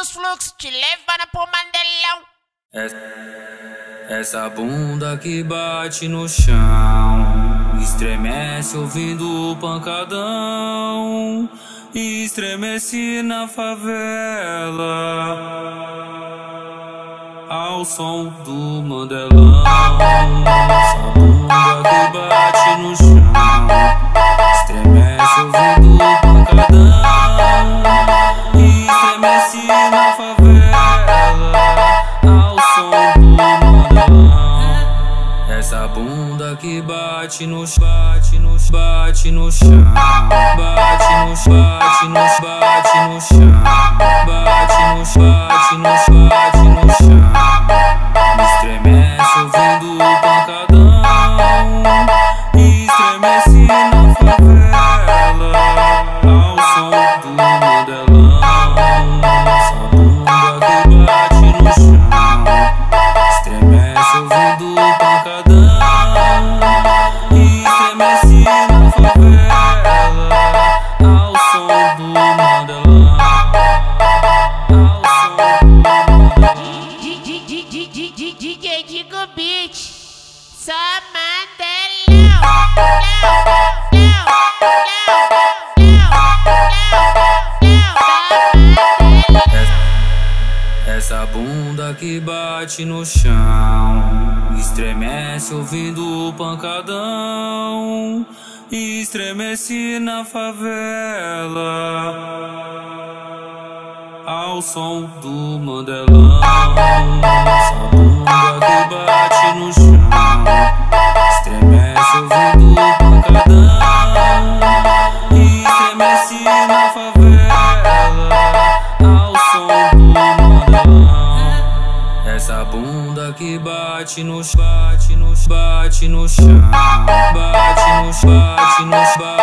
dos fluxos, te levando pro Mandelão. Essa bunda que bate no chão, estremece ouvindo o pancadão, estremece na favela ao som do Mandelão. Essa bunda que bate no chão, estremece ouvindo o pancadão, estremece na favela ao som do Mandelão. Essa bunda que bate no chão, bate no chão, bate no chão, bate no chão, bate no chão, bate no chão, bate no chão, bate no chão, estremece ouvindo o pancadão, estremece na favela ao som do Mandelão. Essa bunda que bate no chão, estremece ouvindo o pancadão, estremece na favela ao som do Mandelão. DJ Digo Beat, só Mandelão. Essa bunda que bate no chão, estremece ouvindo o pancadão, estremece na favela ao som do Mandelão. Essa bunda que bate no chão, estremece ouvindo o pancadão, estremece na favela ao som do Mandelão. Essa bunda que bate no chão, bate no chão, bate no chão, bate no chão.